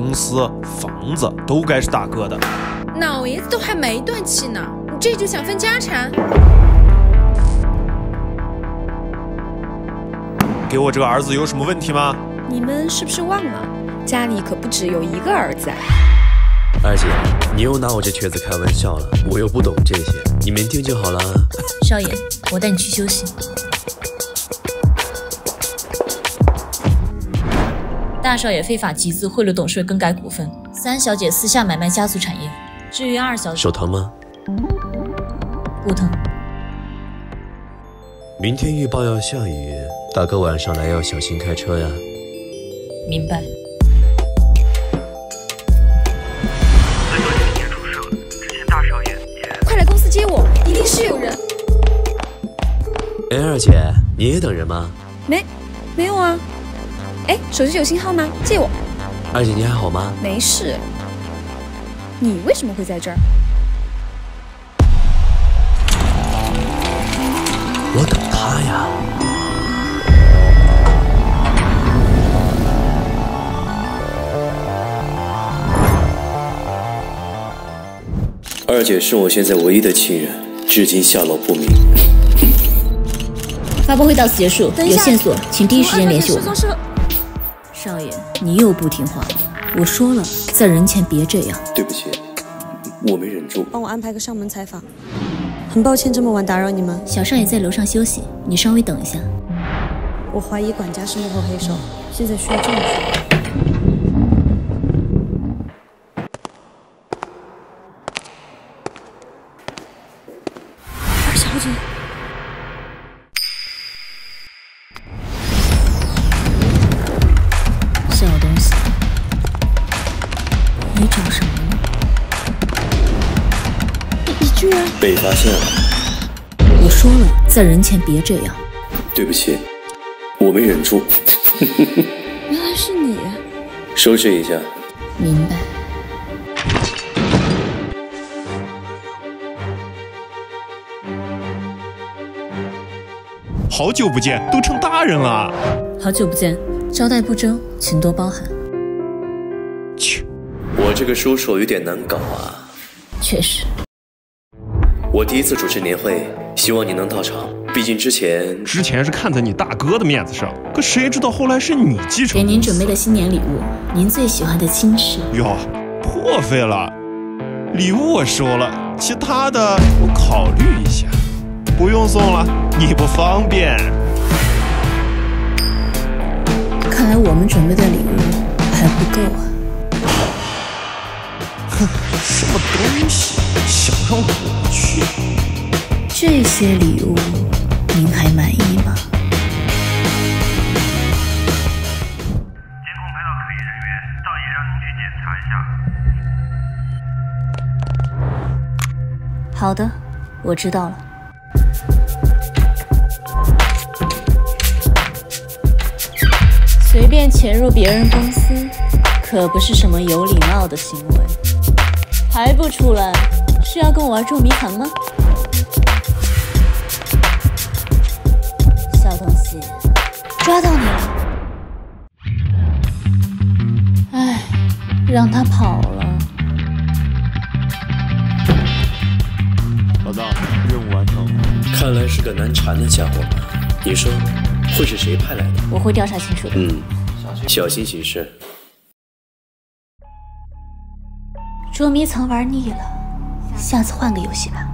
公司、房子都该是大哥的。老爷子都还没断气呢，你这就想分家产？给我这个儿子有什么问题吗？你们是不是忘了，家里可不只有一个儿子啊？ 二姐，你又拿我这瘸子开玩笑了，我又不懂这些，你们听就好了。少爷，我带你去休息。大少爷非法集资贿赂董事更改股份，三小姐私下买卖家族产业。至于二小姐，手疼吗？不疼。明天预报要下雨，大哥晚上来要小心开车呀。明白。 接我，一定是有人。哎，二姐，你也等人吗？没有啊。哎，手机有信号吗？借我。二姐，你还好吗？没事。你为什么会在这儿？我等他呀。二姐是我现在唯一的亲人，至今下落不明。发布会到此结束，有线索请第一时间联系我们。少爷，你又不听话了，我说了，在人前别这样。对不起，我没忍住。帮我安排个上门采访。很抱歉这么晚打扰你们。小少爷在楼上休息，你稍微等一下。我怀疑管家是幕后黑手，现在需要证据。 被发现了！我说了，在人前别这样。对不起，我没忍住。原来是你！收拾一下。明白。好久不见，都成大人了。好久不见，招待不周，请多包涵。切，我这个叔叔有点难搞啊。确实。 我第一次主持年会，希望你能到场。毕竟之前是看在你大哥的面子上，可谁知道后来是你继承。给您准备的新年礼物，您最喜欢的亲事。哟，破费了。礼物我收了，其他的我考虑一下。不用送了，你不方便。看来我们准备的礼物还不够啊。哼，什么东西？ 想让我去？这些礼物，您还满意吗？监控拍到可疑人员，倒也让您去检查一下。好的，我知道了。随便潜入别人公司，可不是什么有礼貌的行为。还不出来？ 是要跟我玩捉迷藏吗？小东西，抓到你了！哎，让他跑了。老大，任务完成。看来是个难缠的家伙吧？你说，会是谁派来的？我会调查清楚的。嗯，小心行事。捉迷藏玩腻了。 下次换个游戏吧。